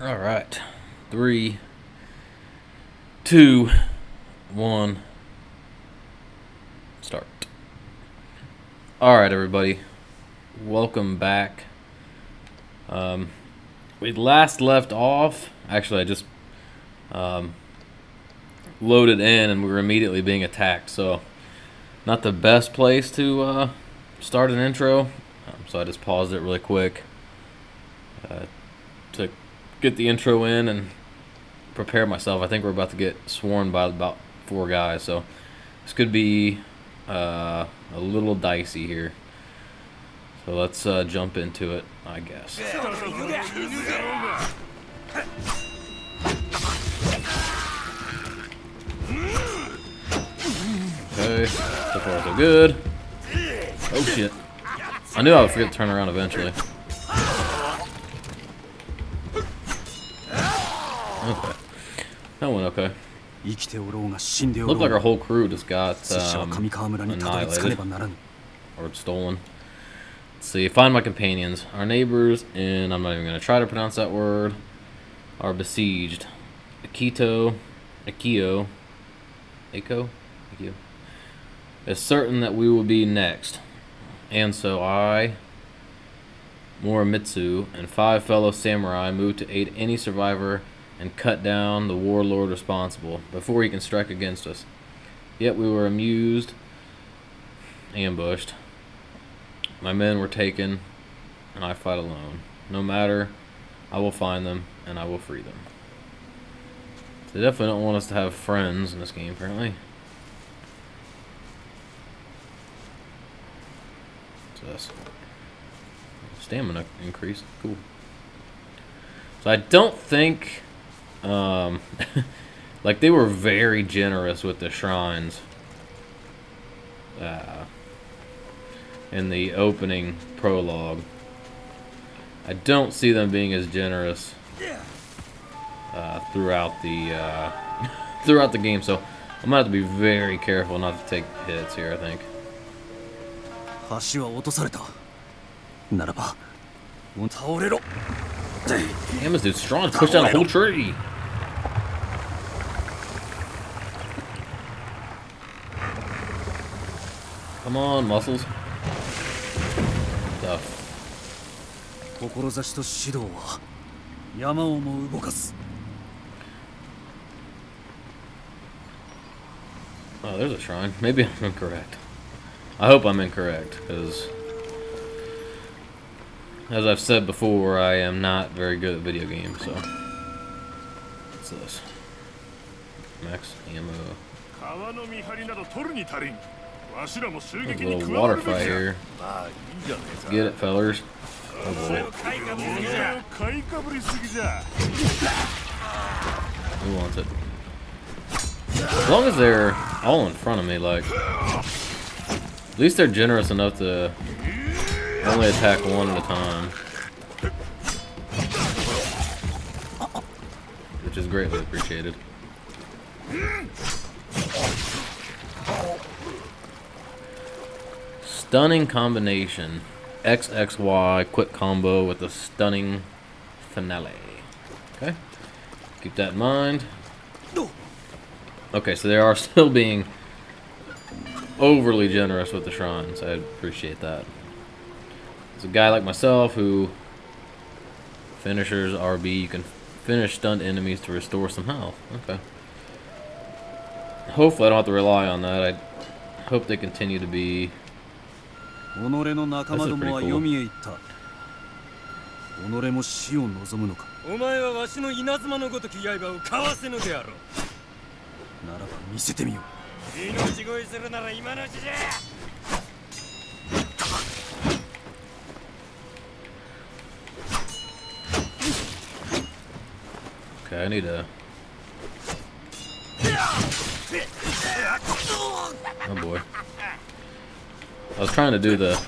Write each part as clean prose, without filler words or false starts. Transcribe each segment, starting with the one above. All right, 3, 2, 1, start. All right, everybody, welcome back. We last left off. Actually, I just loaded in, and we were immediately being attacked. So, not the best place to start an intro. So I just paused it really quick to get the intro in and prepare myself. I think we're about to get swarmed by about 4 guys, so this could be a little dicey here. So let's jump into it, I guess. Okay, so far so good. Oh shit. I knew I would forget to turn around eventually. Okay. That went okay. Looked like our whole crew just got annihilated. Or stolen. Let's see. Find my companions. Our neighbors, and I'm not even going to try to pronounce that word, are besieged. Akio is certain that we will be next. And so I, Morimitsu, and 5 fellow samurai moved to aid any survivor and cut down the warlord responsible before he can strike against us. Yet we were ambushed. My men were taken, and I fight alone. No matter, I will find them, and I will free them. They definitely don't want us to have friends in this game, apparently. Stamina increase, cool. So I don't think like, they were very generous with the shrines in the opening prologue. I don't see them being as generous throughout the throughout the game, so I'm gonna have to be very careful not to take hits here, I think. Damn, this dude's strong. Push down a whole tree. Come on, muscles. Tough. Oh, there's a shrine. Maybe I'm incorrect. I hope I'm incorrect, because as I've said before, I am not very good at video games, so. What's this? Max ammo. A little water fight here. Get it, fellers. Oh boy. Who wants it? As long as they're all in front of me, like, at least they're generous enough to only attack one at a time, which is greatly appreciated. Stunning combination. XXY quick combo with a stunning finale. Okay. Keep that in mind. Okay, so they are still being overly generous with the shrines. I appreciate that. It's a guy like myself who finishers RB. You can finish stunned enemies to restore some health. Okay. Hopefully, I don't have to rely on that. I hope they continue to be. This is pretty cool. Okay, I need to. Oh boy. I was trying to do the.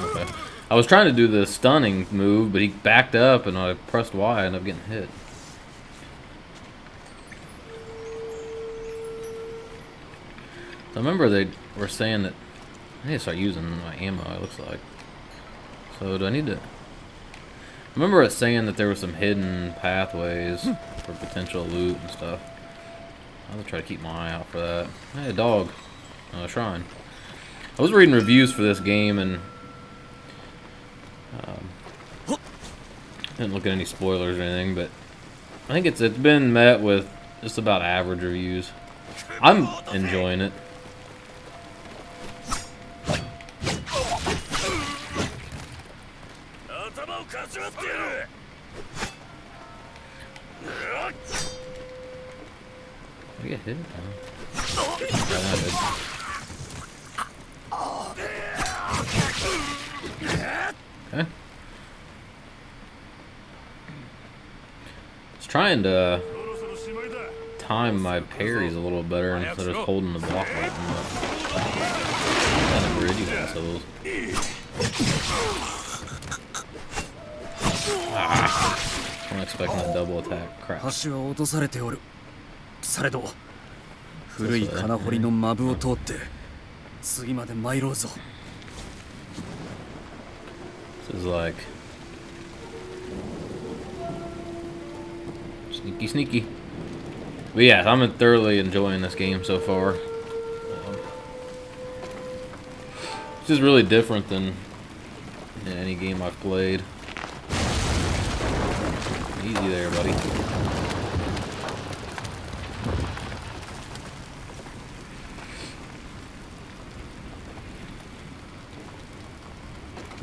Okay. I was trying to do the stunning move, but he backed up and I pressed Y and I ended up getting hit. I remember they were saying that I need to start using my ammo, it looks like. So do I need to... remember it saying that there were some hidden pathways for potential loot and stuff. I'll try to keep my eye out for that. Hey, a dog. A shrine. I was reading reviews for this game and didn't look at any spoilers or anything, but I think it's been met with just about average reviews. I'm enjoying it. I get hit. Okay. It's trying to time my parries a little better instead of holding the block right on the bridge, assholes. Ah, I'm expecting a double attack. Crap. This is like sneaky, sneaky. But yeah, I'm thoroughly enjoying this game so far. It's just really different than any game I've played. Easy there, buddy.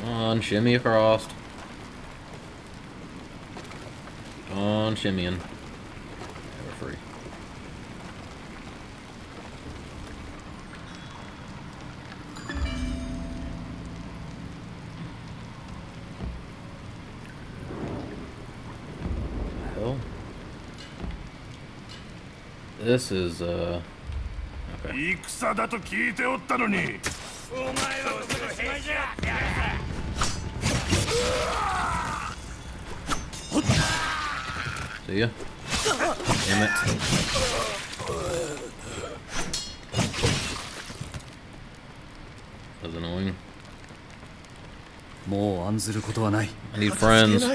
Come on, shimmy across. Come on, shimmying. We're free. This is okay. See ya. Damn it. That's annoying. I need friends. So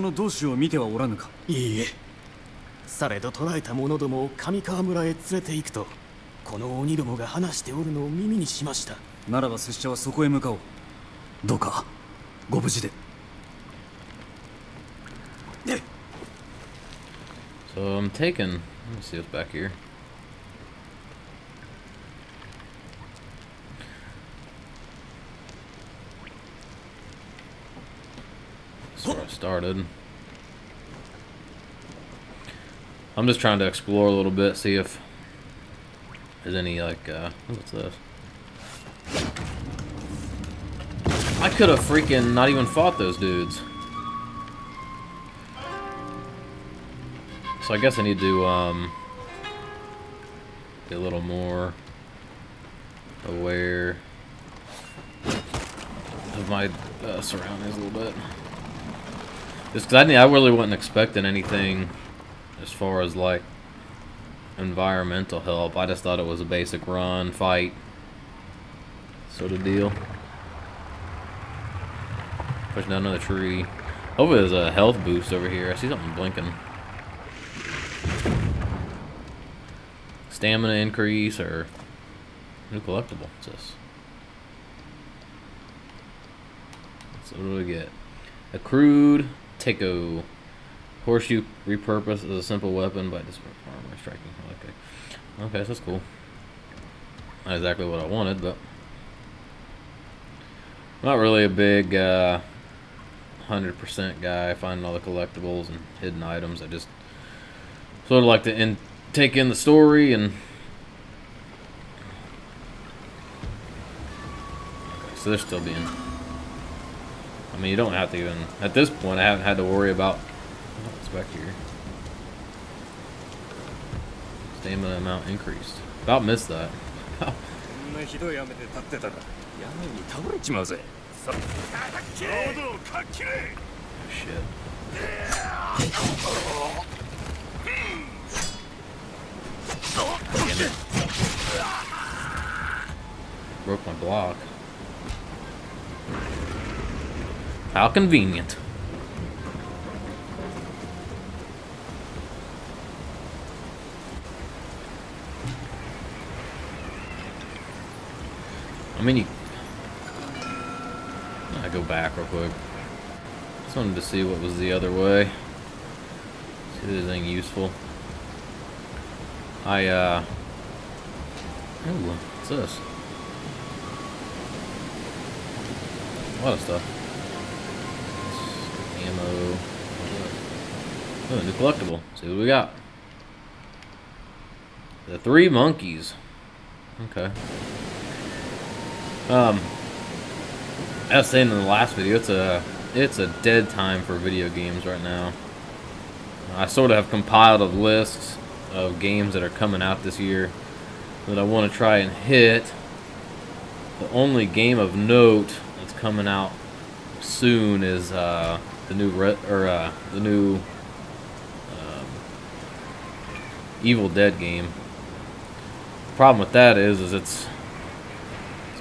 I'm taking, let me see what's back here. That's where I started. I'm just trying to explore a little bit, see if there's any, like, what's this? I could have freaking not even fought those dudes. So I guess I need to, be a little more aware of my surroundings a little bit. Just because I really wasn't expecting anything as far as like environmental help. I just thought it was a basic run, fight sort of deal. Pushing down another tree. Hopefully there's a health boost over here. I see something blinking. Stamina increase or new collectible. What's this? So what do we get? Accrued Teiko. Horseshoe repurposed as a simple weapon by disarming armor striking. Okay, so that's cool. Not exactly what I wanted, but I'm not really a big 100% guy finding all the collectibles and hidden items. I just sort of like to take in the story and. Okay, so they're still being. I mean, you don't have to even. At this point, I haven't had to worry about. What's back here? Stamina amount increased. About missed that. Shit. Damn it. Broke my block. How convenient. I mean, I go back real quick. Just wanted to see what was the other way. See if there's anything useful. Ooh, what's this? A lot of stuff. Ammo. Oh, new collectible. Let's see what we got. The three monkeys. Okay. I was saying in the last video, it's a dead time for video games right now. I sort of have compiled a list of games that are coming out this year that I want to try and hit. The only game of note that's coming out soon is the new Evil Dead game. The problem with that is it's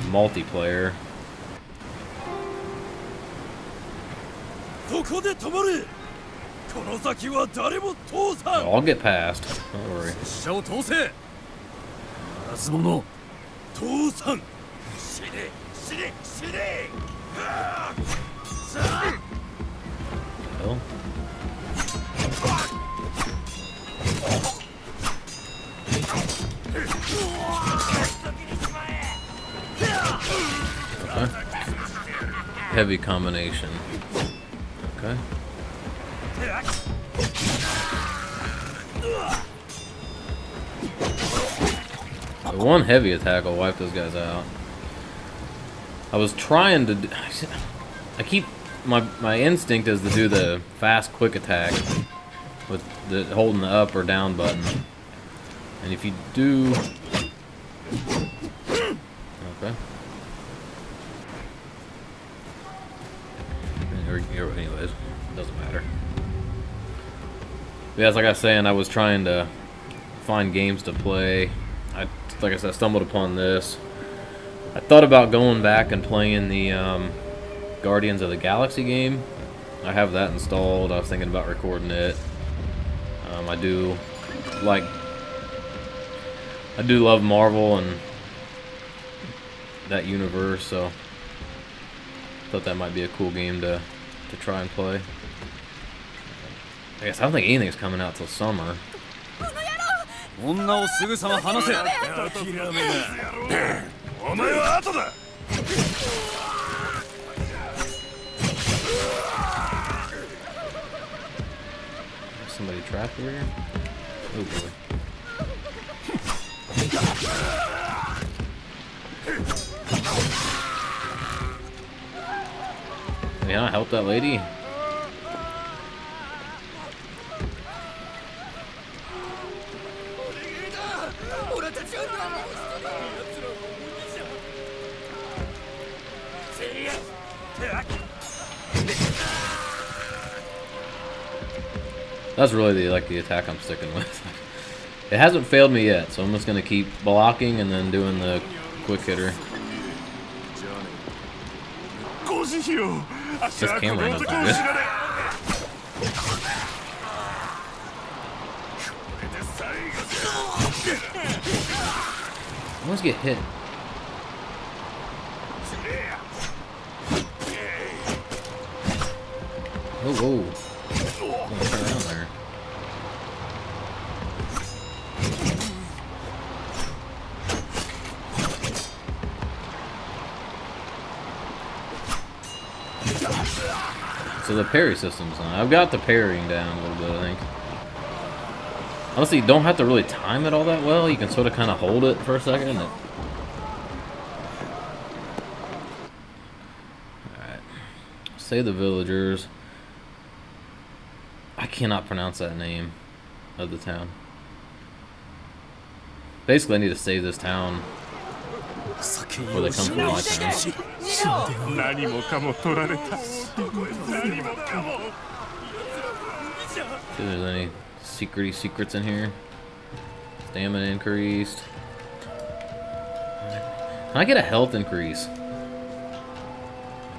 multiplayer. I'll get past. Don't worry. Well. Okay. Heavy combination. Okay. So one heavy attack will wipe those guys out. I was trying to do, I keep my instinct is to do the fast quick attack with the holding the up or down button. And if you do, okay. Anyways, it doesn't matter. But yeah, it's like I was saying, I was trying to find games to play. Like I said, I stumbled upon this. I thought about going back and playing the Guardians of the Galaxy game. I have that installed. I was thinking about recording it. I do like, I do love Marvel and that universe, so I thought that might be a cool game to try and play. I guess I don't think anything's coming out till summer. Somebody trapped over here? Oh boy. Yeah, help that lady. That's really the attack I'm sticking with. It hasn't failed me yet, so I'm just gonna keep blocking and then doing the quick hitter. This camera doesn't do it. I always get hit. Oh, whoa. So the parry system's on. I've got the parrying down a little bit, I think. Honestly, you don't have to really time it all that well. You can sort of kind of hold it for a second. All right. Say the villagers. I cannot pronounce that name of the town. Basically, I need to save this town. Where they come from my town. See if there's any secrety secrets in here. Stamina increased. Can I get a health increase?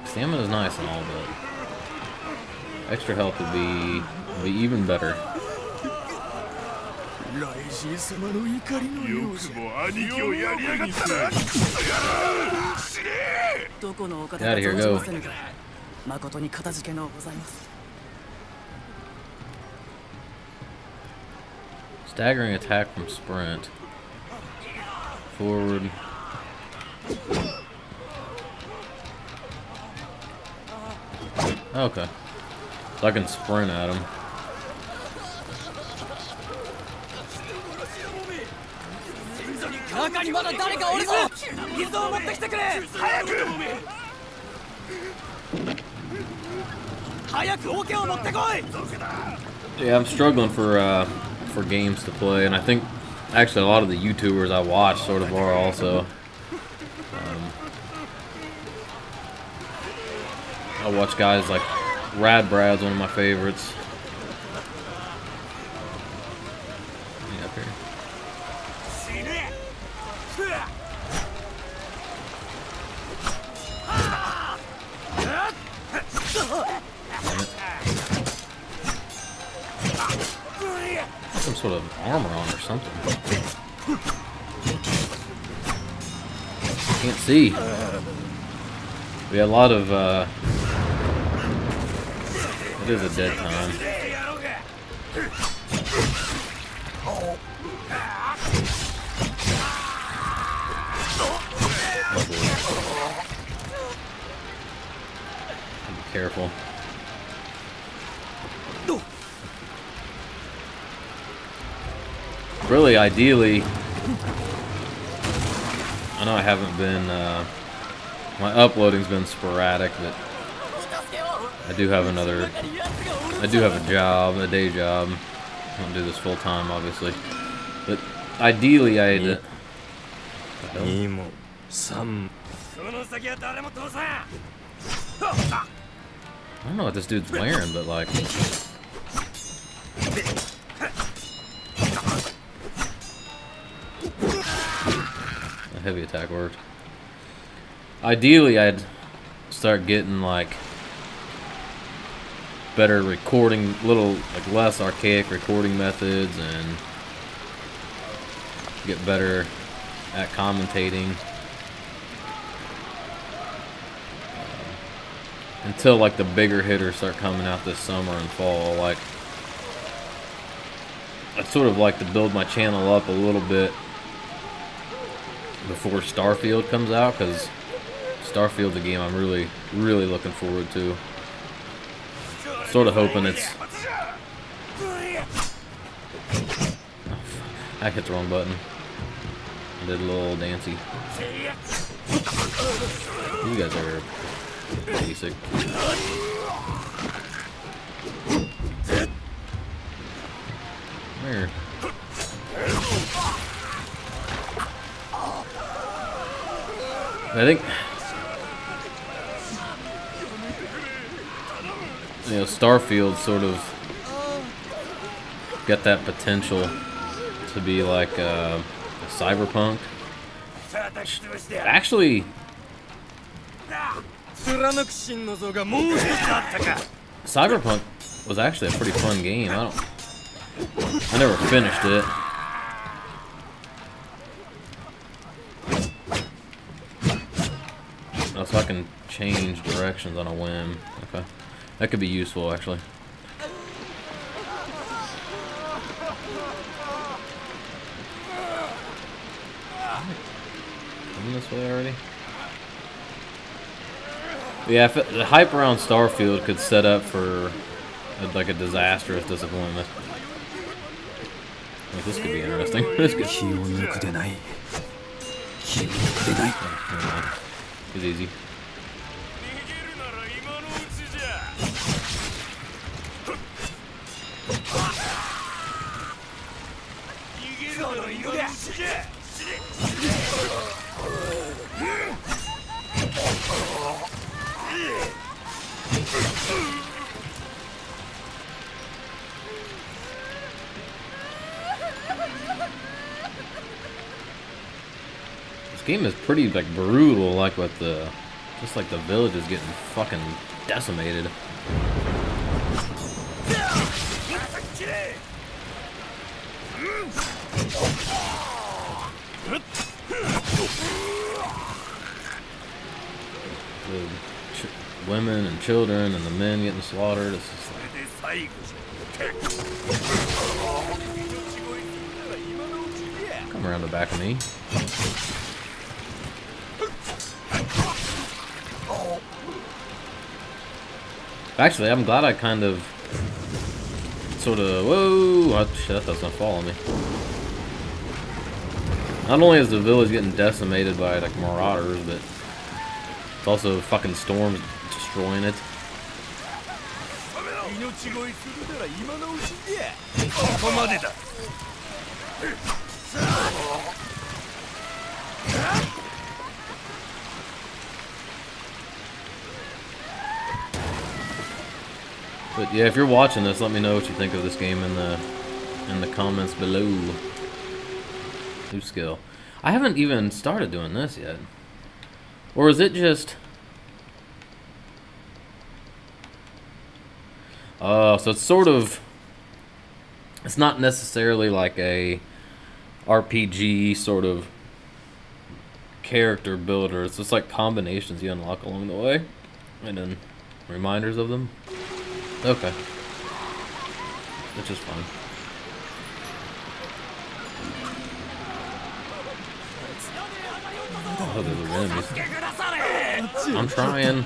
Stamina's nice and all, but extra health would be even better. Get out of here, go. Staggering attack from sprint. Forward. Okay. So I can sprint at him. Yeah, I'm struggling for games to play, and I think actually a lot of the YouTubers I watch sort of are also. I watch guys like Rad Brad's one of my favorites. Yeah, up here. Some sort of armor on or something. Can't see. We had a lot of. It is a dead time. Be careful. Really, ideally, I know I haven't been, my uploading's been sporadic, but I do have another, I do have a job, a day job. I don't do this full time, obviously, but ideally I had to, I don't know what this dude's wearing, but like, heavy attack worked. Ideally, I'd start getting like better recording, little like less archaic recording methods, and get better at commentating. Until like the bigger hitters start coming out this summer and fall, like I'd sort of like to build my channel up a little bit before Starfield comes out, because Starfield's a game I'm really looking forward to. Sort of hoping it's... Oh, I hit the wrong button. I did a little dancey. You guys are basic. There. I think, you know, Starfield sort of got that potential to be like a Cyberpunk. Actually, Cyberpunk was actually a pretty fun game. I never finished it. So I can change directions on a whim. Okay. That could be useful, actually. Coming this way already? Yeah, if it, the hype around Starfield could set up for like a disastrous disappointment. Like, this could be interesting. This could is easy. This game is pretty like brutal, like with the just like the village is getting fucking decimated. The women and children and the men getting slaughtered. It's just like... Come around the back of me. Actually, I'm glad I kind of... sort of... Whoa! Oh, shit, that doesn't follow me. Not only is the village getting decimated by, like, marauders, but... it's also fucking storms destroying it. But yeah, if you're watching this, let me know what you think of this game in the comments below. New skill. I haven't even started doing this yet. Or is it just... so it's sort of... it's not necessarily like a RPG sort of character builder. It's just like combinations you unlock along the way. And then reminders of them. Okay. Which is fine. Oh, there's a enemies. I'm trying.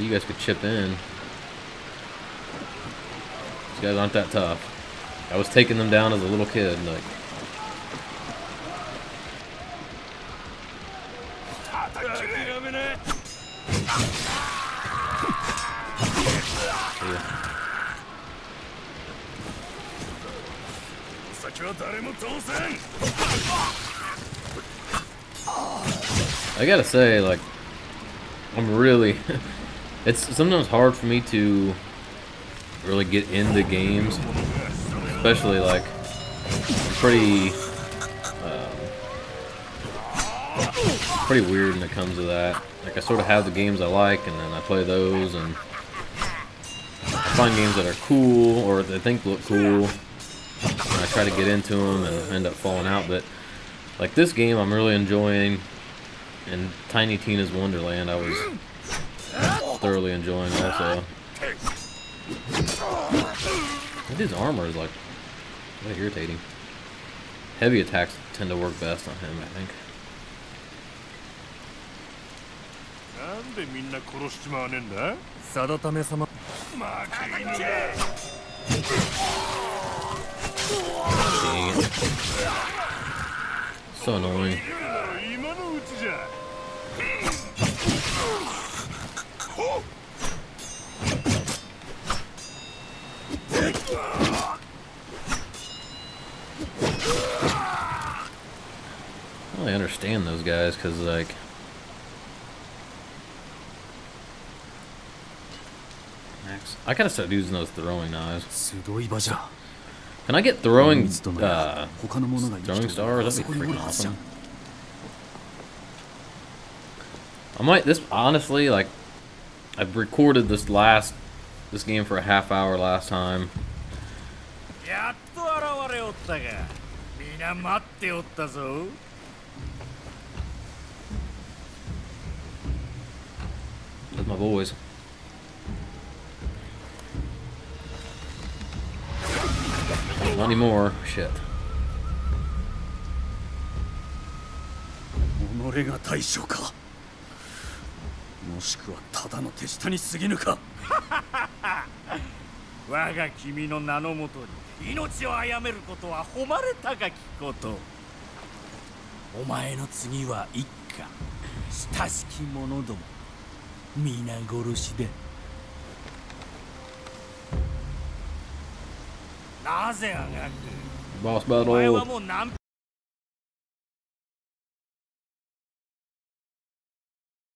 You guys could chip in. These guys aren't that tough. I was taking them down as a little kid, like... I gotta say, like, I'm really... it's sometimes hard for me to really get into games, especially, like, I'm pretty weird when it comes to that. Like, I sort of have the games I like, and then I play those, and I find games that are cool, or that I think look cool, and I try to get into them and end up falling out. But like this game I'm really enjoying, and Tiny Tina's Wonderland I was thoroughly enjoying also. His armor is like really irritating. Heavy attacks tend to work best on him, I think. Dang it. So annoying. I really understand those guys, because, like... I gotta start using those throwing knives. Can I get throwing stars? That'd be freaking awesome. I might, this, honestly, like, I've recorded this game for a half hour last time. That's my boys. Not anymore. Shit. Boss battle.